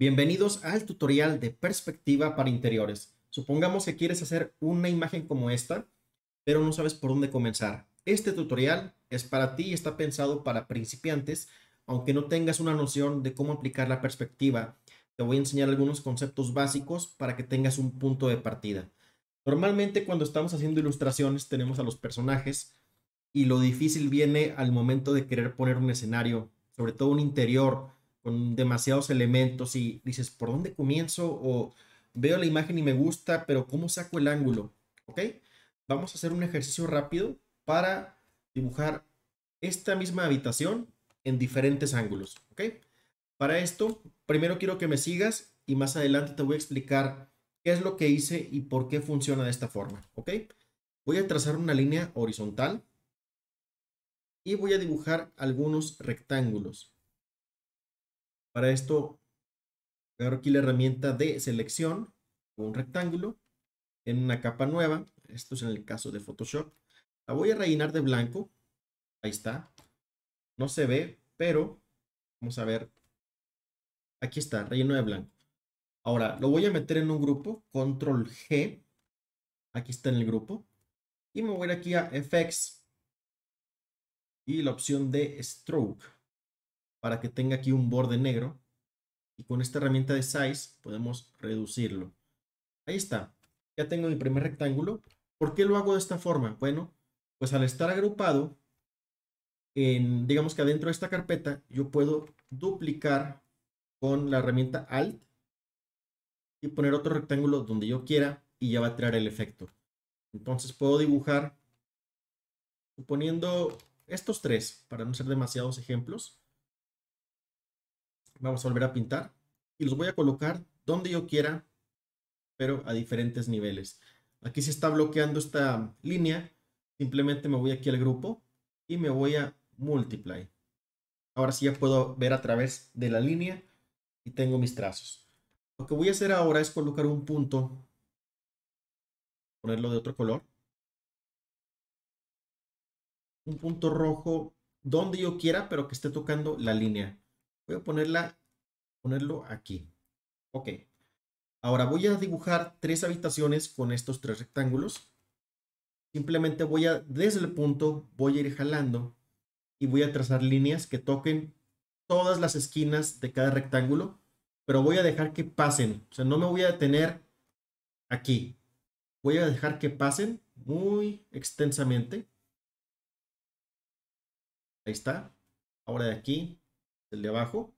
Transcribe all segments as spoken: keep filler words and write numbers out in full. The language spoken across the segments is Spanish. Bienvenidos al tutorial de perspectiva para interiores. Supongamos que quieres hacer una imagen como esta, pero no sabes por dónde comenzar. Este tutorial es para ti y está pensado para principiantes, aunque no tengas una noción de cómo aplicar la perspectiva. Te voy a enseñar algunos conceptos básicos para que tengas un punto de partida. Normalmente cuando estamos haciendo ilustraciones tenemos a los personajes y lo difícil viene al momento de querer poner un escenario, sobre todo un interior, con demasiados elementos y dices, ¿por dónde comienzo? O veo la imagen y me gusta, pero ¿cómo saco el ángulo? ¿Ok? Vamos a hacer un ejercicio rápido para dibujar esta misma habitación en diferentes ángulos. ¿Ok? Para esto, primero quiero que me sigas y más adelante te voy a explicar qué es lo que hice y por qué funciona de esta forma. ¿Ok? Voy a trazar una línea horizontal y voy a dibujar algunos rectángulos. Para esto, agarro aquí la herramienta de selección, un rectángulo, en una capa nueva, esto es en el caso de Photoshop, la voy a rellenar de blanco, ahí está, no se ve, pero vamos a ver, aquí está, relleno de blanco. Ahora, lo voy a meter en un grupo, control G, aquí está en el grupo, y me voy a ir aquí a F X, y la opción de Stroke, para que tenga aquí un borde negro, y con esta herramienta de Size podemos reducirlo. Ahí está, ya tengo mi primer rectángulo. ¿Por qué lo hago de esta forma? Bueno, pues al estar agrupado, en, digamos que adentro de esta carpeta, yo puedo duplicar con la herramienta Alt, y poner otro rectángulo donde yo quiera, y ya va a tirar el efecto. Entonces puedo dibujar, suponiendo estos tres, para no ser demasiados ejemplos. Vamos a volver a pintar y los voy a colocar donde yo quiera, pero a diferentes niveles. Aquí se está bloqueando esta línea. Simplemente me voy aquí al grupo y me voy a Multiply. Ahora sí ya puedo ver a través de la línea y tengo mis trazos. Lo que voy a hacer ahora es colocar un punto, ponerlo de otro color. Un punto rojo donde yo quiera, pero que esté tocando la línea. Voy a ponerla, ponerlo aquí. Ok. Ahora voy a dibujar tres habitaciones con estos tres rectángulos. Simplemente voy a, desde el punto, voy a ir jalando y voy a trazar líneas que toquen todas las esquinas de cada rectángulo, pero voy a dejar que pasen. O sea, no me voy a detener aquí. Voy a dejar que pasen muy extensamente. Ahí está. Ahora de aquí, el de abajo,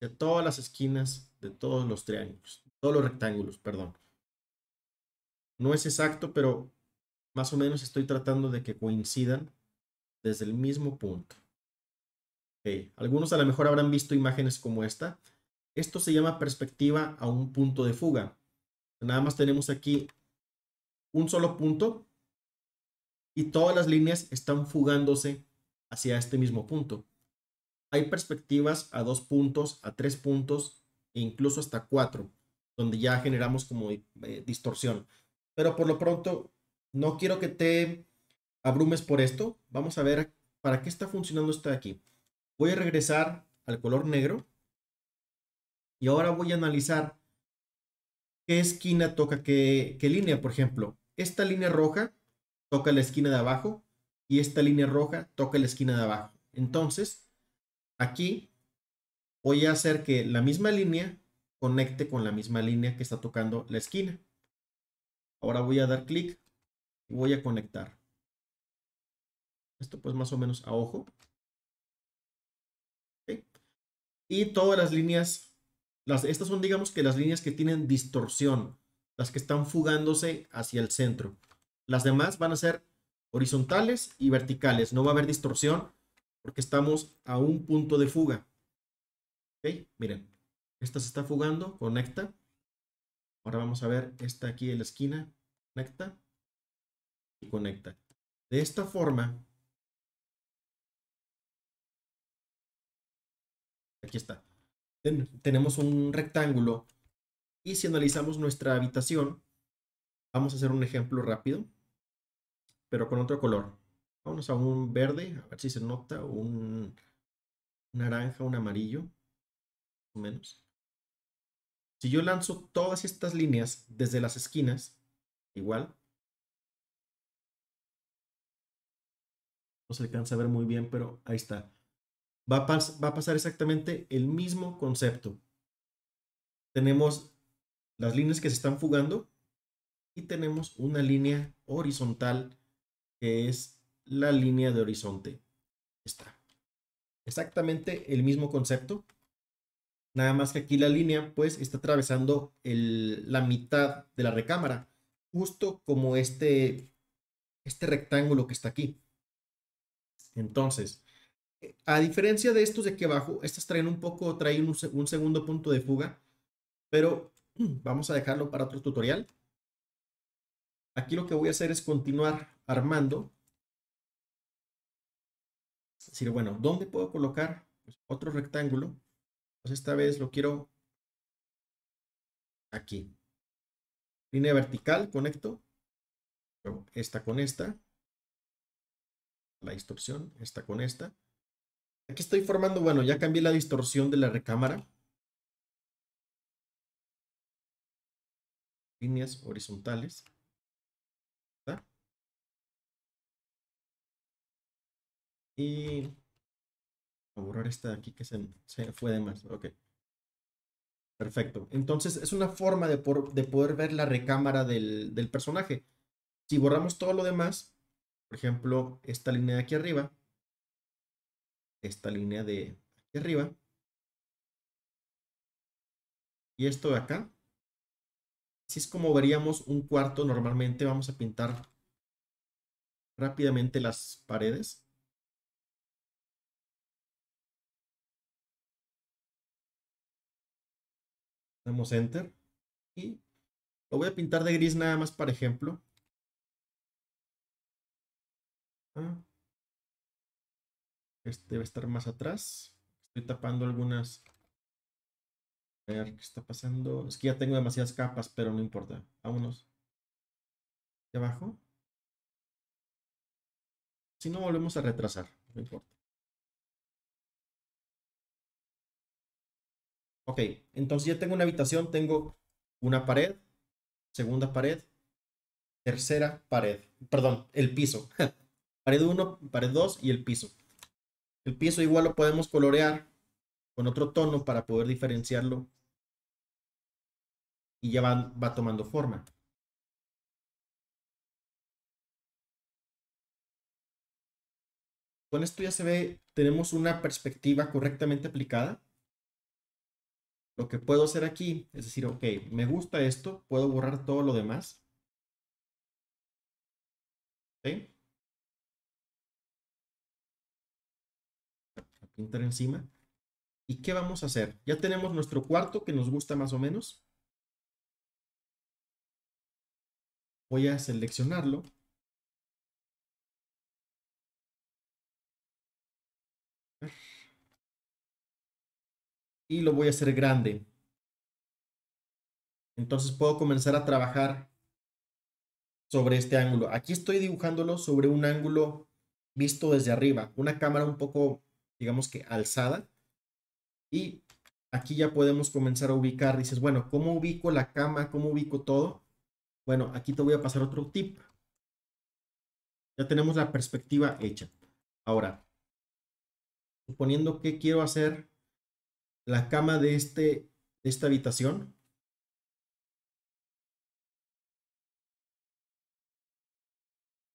de todas las esquinas, de todos los triángulos, todos los rectángulos, perdón. No es exacto, pero más o menos estoy tratando de que coincidan desde el mismo punto. Okay. Algunos a lo mejor habrán visto imágenes como esta. Esto se llama perspectiva a un punto de fuga. Nada más tenemos aquí un solo punto y todas las líneas están fugándose hacia este mismo punto. Hay perspectivas a dos puntos, a tres puntos e incluso hasta cuatro, donde ya generamos como eh, distorsión. Pero por lo pronto no quiero que te abrumes por esto. Vamos a ver para qué está funcionando esto de aquí. Voy a regresar al color negro y ahora voy a analizar qué esquina toca qué, qué línea. Por ejemplo, esta línea roja toca la esquina de abajo y esta línea roja toca la esquina de abajo. Entonces, aquí voy a hacer que la misma línea conecte con la misma línea que está tocando la esquina. Ahora voy a dar clic y voy a conectar. Esto pues más o menos a ojo. ¿Okay? Y todas las líneas, las, estas son digamos que las líneas que tienen distorsión, las que están fugándose hacia el centro. Las demás van a ser horizontales y verticales, no va a haber distorsión, porque estamos a un punto de fuga. ¿Okay? Miren, esta se está fugando, conecta. Ahora vamos a ver esta aquí en la esquina, conecta y conecta. De esta forma, aquí está. Ten- tenemos un rectángulo y si analizamos nuestra habitación, vamos a hacer un ejemplo rápido, pero con otro color. Vamos a un verde, a ver si se nota, un naranja, un amarillo, más o menos. Si yo lanzo todas estas líneas desde las esquinas, igual. No se alcanza a ver muy bien, pero ahí está. Va a, pas- va a pasar exactamente el mismo concepto. Tenemos las líneas que se están fugando y tenemos una línea horizontal que es la línea de horizonte. Está exactamente el mismo concepto, nada más que aquí la línea pues está atravesando el, la mitad de la recámara, justo como este, este rectángulo que está aquí. Entonces, a diferencia de estos de aquí abajo, estas traen un poco, traen un, un segundo punto de fuga, pero vamos a dejarlo para otro tutorial. Aquí lo que voy a hacer es continuar armando. Es decir, bueno, ¿dónde puedo colocar otro rectángulo? Pues esta vez lo quiero aquí. Línea vertical, conecto. Esta con esta. La distorsión, esta con esta. Aquí estoy formando, bueno, ya cambié la distorsión de la recámara. Líneas horizontales. ¿Está? Y a borrar esta de aquí que se, se fue de más. Ok. Perfecto. Entonces es una forma de, por, de poder ver la recámara del, del personaje. Si borramos todo lo demás, por ejemplo, esta línea de aquí arriba, esta línea de aquí arriba, y esto de acá, así es como veríamos un cuarto normalmente. Vamos a pintar rápidamente las paredes. Damos enter y lo voy a pintar de gris nada más, por ejemplo. Este debe estar más atrás. Estoy tapando algunas. A ver qué está pasando. Es que ya tengo demasiadas capas, pero no importa. Vámonos. Aquí abajo. Si no, volvemos a retrasar. No importa. Ok, entonces ya tengo una habitación. Tengo una pared, segunda pared, tercera pared. Perdón, el piso. Pared uno, pared dos y el piso. El piso igual lo podemos colorear con otro tono para poder diferenciarlo. Y ya va, va tomando forma. Con esto ya se ve, tenemos una perspectiva correctamente aplicada. Lo que puedo hacer aquí es decir, ok, me gusta esto, puedo borrar todo lo demás. ¿Sí? Pintar encima. ¿Y qué vamos a hacer? Ya tenemos nuestro cuarto que nos gusta más o menos. Voy a seleccionarlo. Y lo voy a hacer grande. Entonces puedo comenzar a trabajar sobre este ángulo. Aquí estoy dibujándolo sobre un ángulo visto desde arriba. Una cámara un poco, digamos que alzada, y aquí ya podemos comenzar a ubicar. Dices, bueno, ¿cómo ubico la cama? ¿Cómo ubico todo? Bueno, aquí te voy a pasar otro tip. Ya tenemos la perspectiva hecha. Ahora, suponiendo que quiero hacer la cama de, este, de esta habitación.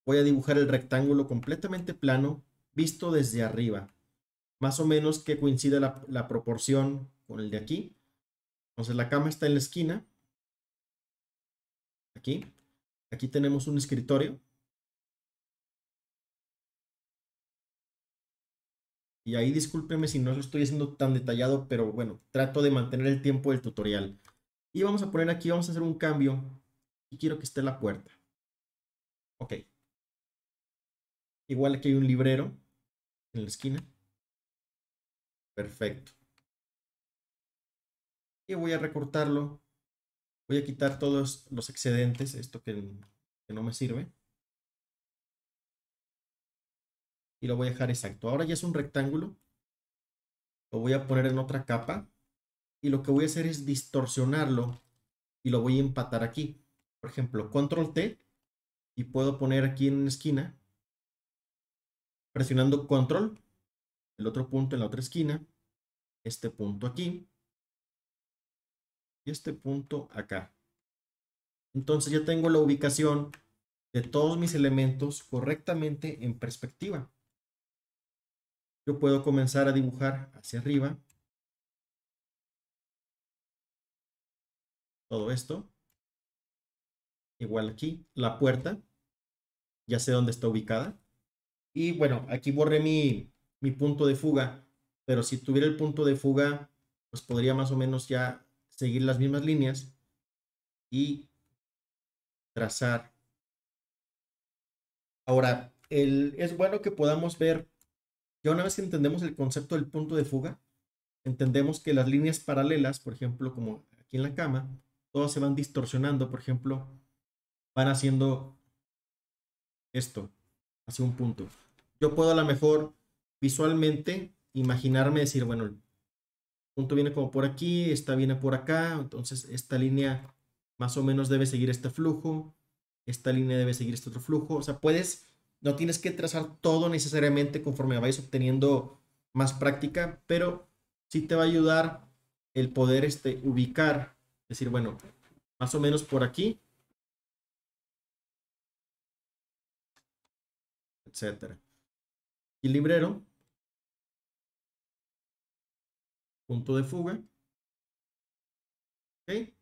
Voy a dibujar el rectángulo completamente plano, visto desde arriba. Más o menos que coincide la, la proporción con el de aquí. Entonces la cama está en la esquina. Aquí. Aquí tenemos un escritorio. Y ahí discúlpeme si no lo estoy haciendo tan detallado, pero bueno, trato de mantener el tiempo del tutorial. Y vamos a poner aquí, vamos a hacer un cambio. Y quiero que esté la puerta. Ok. Igual aquí hay un librero en la esquina. Perfecto. Y voy a recortarlo. Voy a quitar todos los excedentes, esto que, que no me sirve. Y lo voy a dejar exacto. Ahora ya es un rectángulo. Lo voy a poner en otra capa. y lo que voy a hacer es distorsionarlo y lo voy a empatar aquí. Por ejemplo, control T, y puedo poner aquí en una esquina, presionando control, el otro punto en la otra esquina, este punto aquí y este punto acá. Entonces ya tengo la ubicación de todos mis elementos correctamente en perspectiva. Yo puedo comenzar a dibujar hacia arriba todo esto. Igual aquí, la puerta. Ya sé dónde está ubicada. Y bueno, aquí borré mi, mi punto de fuga. Pero si tuviera el punto de fuga, pues podría más o menos ya seguir las mismas líneas y trazar. Ahora, el, es bueno que podamos ver, ya una vez que entendemos el concepto del punto de fuga, entendemos que las líneas paralelas, por ejemplo, como aquí en la cama, todas se van distorsionando, por ejemplo, van haciendo esto, hacia un punto. Yo puedo a lo mejor visualmente imaginarme decir, bueno, el punto viene como por aquí, esta viene por acá, entonces esta línea más o menos debe seguir este flujo, esta línea debe seguir este otro flujo. O sea, puedes, no tienes que trazar todo necesariamente conforme vayas obteniendo más práctica, pero sí te va a ayudar el poder este, ubicar, decir, bueno, más o menos por aquí, etcétera. Y el librero, punto de fuga, ok,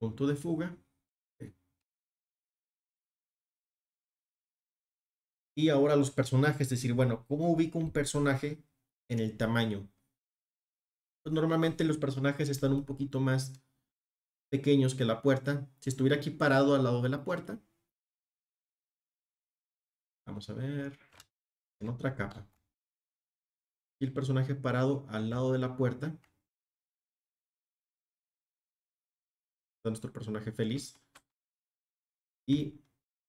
punto de fuga, okay. Y ahora los personajes, es decir, bueno, ¿cómo ubico un personaje en el tamaño? Pues normalmente los personajes están un poquito más pequeños que la puerta. Si estuviera aquí parado al lado de la puerta, vamos a ver, en otra capa. Y el personaje parado al lado de la puerta. Está nuestro personaje feliz. Y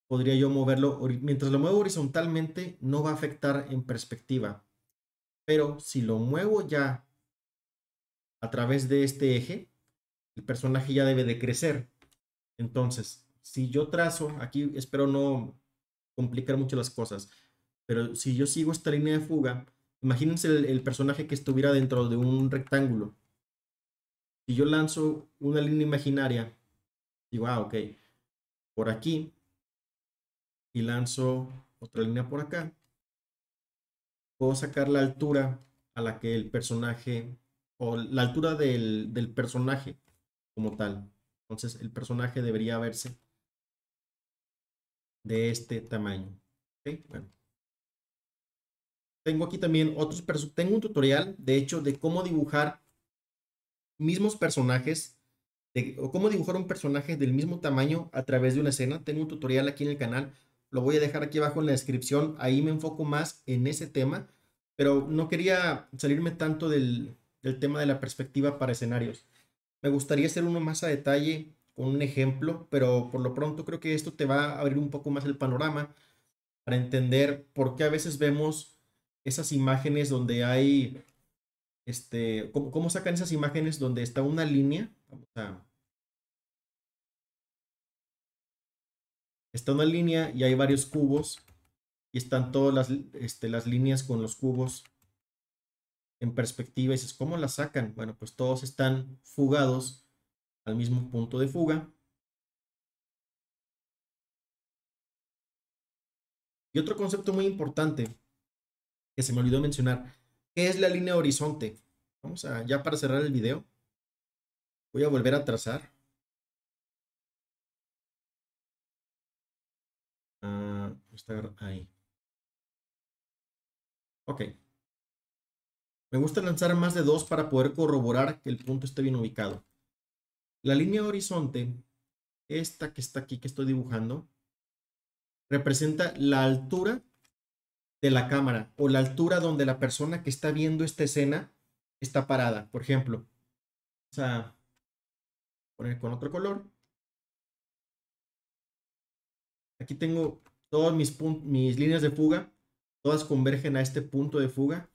podría yo moverlo. Mientras lo muevo horizontalmente, no va a afectar en perspectiva. Pero si lo muevo ya a través de este eje, el personaje ya debe de crecer. Entonces, si yo trazo, aquí espero no complicar mucho las cosas, pero si yo sigo esta línea de fuga, imagínense el, el personaje que estuviera dentro de un rectángulo. Si yo lanzo una línea imaginaria, digo, ah, ok, por aquí, y lanzo otra línea por acá, puedo sacar la altura a la que el personaje, o la altura del, del personaje como tal. Entonces el personaje debería verse de este tamaño. ¿Okay? Bueno. Tengo aquí también otros, tengo un tutorial, de hecho, de cómo dibujar mismos personajes, de, o cómo dibujar un personaje del mismo tamaño a través de una escena. Tengo un tutorial aquí en el canal, lo voy a dejar aquí abajo en la descripción, ahí me enfoco más en ese tema, pero no quería salirme tanto del, del tema de la perspectiva para escenarios. Me gustaría hacer uno más a detalle, con un ejemplo, pero por lo pronto creo que esto te va a abrir un poco más el panorama para entender por qué a veces vemos esas imágenes donde hay, este, ¿cómo, cómo sacan esas imágenes donde está una línea? Vamos a, está una línea y hay varios cubos y están todas las, este, las líneas con los cubos en perspectiva. Y dices, ¿cómo las sacan? Bueno, pues todos están fugados al mismo punto de fuga. Y otro concepto muy importante que se me olvidó mencionar, que es la línea horizonte. Vamos a, ya para cerrar el video, voy a volver a trazar. Uh, está ahí. Ok. Me gusta lanzar más de dos para poder corroborar que el punto esté bien ubicado. La línea horizonte, esta que está aquí, que estoy dibujando, representa la altura de la cámara o la altura donde la persona que está viendo esta escena está parada. Por ejemplo, vamos a poner con otro color. Aquí tengo todas mis, mis líneas de fuga, todas convergen a este punto de fuga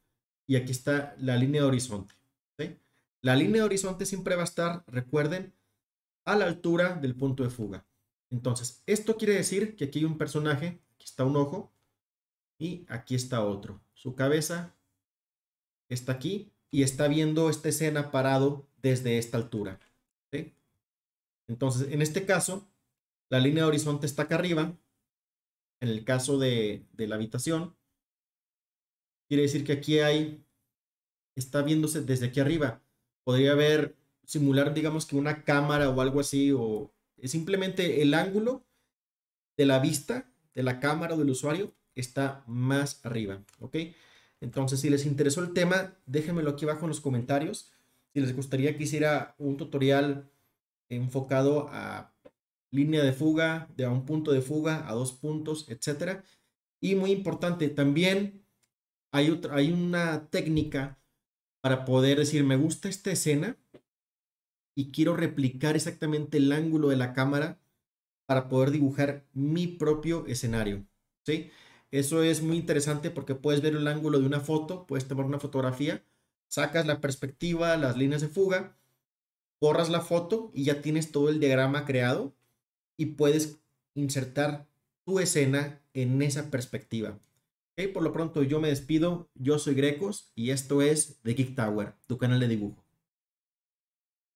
y aquí está la línea horizonte. ¿Sí? La línea de horizonte siempre va a estar, recuerden, a la altura del punto de fuga. Entonces, esto quiere decir que aquí hay un personaje, aquí está un ojo y aquí está otro. Su cabeza está aquí y está viendo esta escena parado desde esta altura. ¿Sí? Entonces, en este caso, la línea de horizonte está acá arriba. En el caso de, de la habitación, quiere decir que aquí hay, está viéndose desde aquí arriba. Podría haber, simular, digamos, que una cámara o algo así, o simplemente el ángulo de la vista, de la cámara o del usuario, está más arriba, ¿ok? Entonces, si les interesó el tema, déjenmelo aquí abajo en los comentarios. Si les gustaría que hiciera un tutorial enfocado a línea de fuga, de a un punto de fuga, a dos puntos, etcétera. Y muy importante, también hay, otra, hay una técnica para poder decir, me gusta esta escena y quiero replicar exactamente el ángulo de la cámara para poder dibujar mi propio escenario, ¿sí? Eso es muy interesante porque puedes ver el ángulo de una foto, puedes tomar una fotografía, sacas la perspectiva, las líneas de fuga, borras la foto y ya tienes todo el diagrama creado y puedes insertar tu escena en esa perspectiva. Okay, por lo pronto yo me despido, yo soy Grecos y esto es The Geek Tower, tu canal de dibujo.